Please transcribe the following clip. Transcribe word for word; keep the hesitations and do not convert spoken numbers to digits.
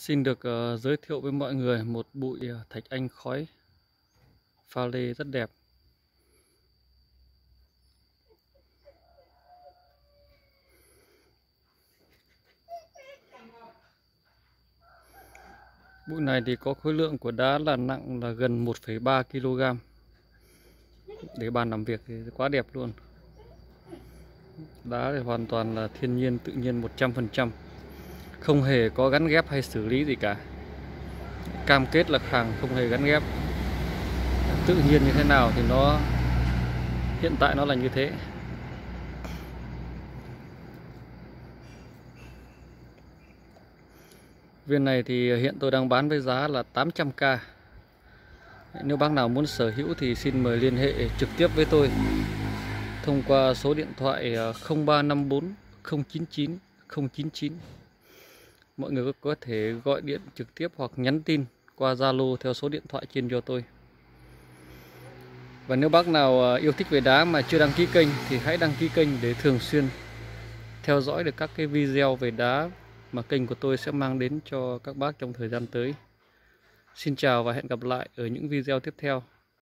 Xin được uh, giới thiệu với mọi người một bụi thạch anh khói pha lê rất đẹp. Bụi này thì có khối lượng của đá là nặng là gần một phẩy ba ki lô gam. Để bàn làm việc thì quá đẹp luôn. Đá thì hoàn toàn là thiên nhiên, tự nhiên một trăm phần trăm. Không hề có gắn ghép hay xử lý gì cả. Cam kết là khẳng không hề gắn ghép. Tự nhiên như thế nào thì nó hiện tại nó là như thế. Viên này thì hiện tôi đang bán với giá là tám trăm k. Nếu bác nào muốn sở hữu thì xin mời liên hệ trực tiếp với tôi thông qua số điện thoại không ba năm bốn không chín chín không chín chín. Mọi người có thể gọi điện trực tiếp hoặc nhắn tin qua Zalo theo số điện thoại trên cho tôi. Và nếu bác nào yêu thích về đá mà chưa đăng ký kênh thì hãy đăng ký kênh để thường xuyên theo dõi được các cái video về đá mà kênh của tôi sẽ mang đến cho các bác trong thời gian tới. Xin chào và hẹn gặp lại ở những video tiếp theo.